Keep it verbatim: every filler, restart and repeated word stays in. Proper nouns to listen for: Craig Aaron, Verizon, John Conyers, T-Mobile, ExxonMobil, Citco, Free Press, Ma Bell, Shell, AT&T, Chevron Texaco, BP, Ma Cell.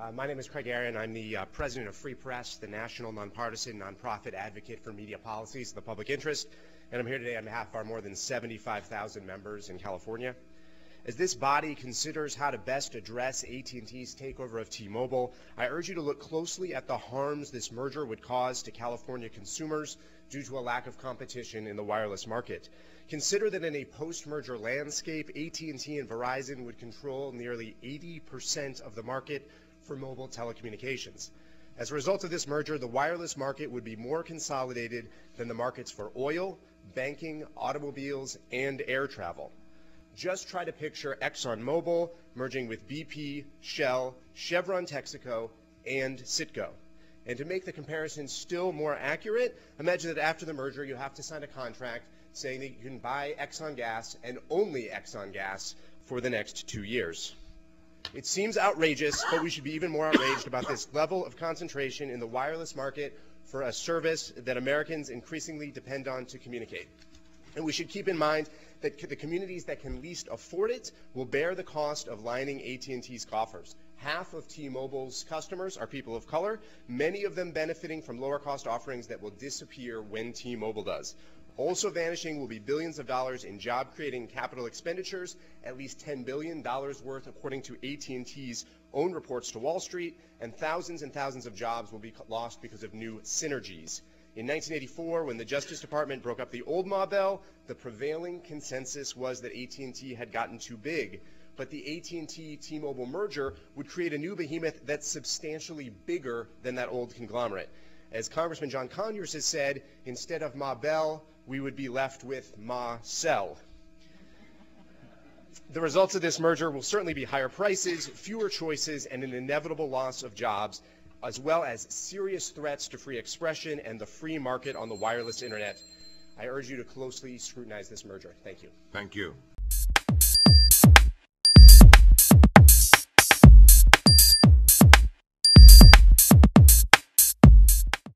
Uh, my name is Craig Aaron. I'm the uh, president of Free Press, the national nonpartisan nonprofit advocate for media policies in the public interest, and I'm here today on behalf of our more than seventy-five thousand members in California. As this body considers how to best address A T and T's takeover of T-Mobile, I urge you to look closely at the harms this merger would cause to California consumers due to a lack of competition in the wireless market. Consider that in a post-merger landscape, A T and T and Verizon would control nearly eighty percent of the market for mobile telecommunications. As a result of this merger, the wireless market would be more consolidated than the markets for oil, banking, automobiles, and air travel. Just try to picture ExxonMobil merging with B P, Shell, Chevron Texaco, and Citco. And to make the comparison still more accurate, imagine that after the merger you have to sign a contract saying that you can buy Exxon gas and only Exxon gas for the next two years. It seems outrageous, but we should be even more outraged about this level of concentration in the wireless market for a service that Americans increasingly depend on to communicate. And we should keep in mind that the communities that can least afford it will bear the cost of lining A T and T's coffers. Half of T-Mobile's customers are people of color, many of them benefiting from lower cost offerings that will disappear when T-Mobile does. Also vanishing will be billions of dollars in job creating capital expenditures, at least ten billion dollars worth according to A T and T's own reports to Wall Street, and thousands and thousands of jobs will be lost because of new synergies. In nineteen eighty-four, when the Justice Department broke up the old Ma Bell, the prevailing consensus was that A T and T had gotten too big. But the A T and T T-Mobile merger would create a new behemoth that's substantially bigger than that old conglomerate. As Congressman John Conyers has said, instead of Ma Bell, we would be left with Ma Cell. The results of this merger will certainly be higher prices, fewer choices, and an inevitable loss of jobs, as well as serious threats to free expression and the free market on the wireless internet. I urge you to closely scrutinize this merger. Thank you. Thank you.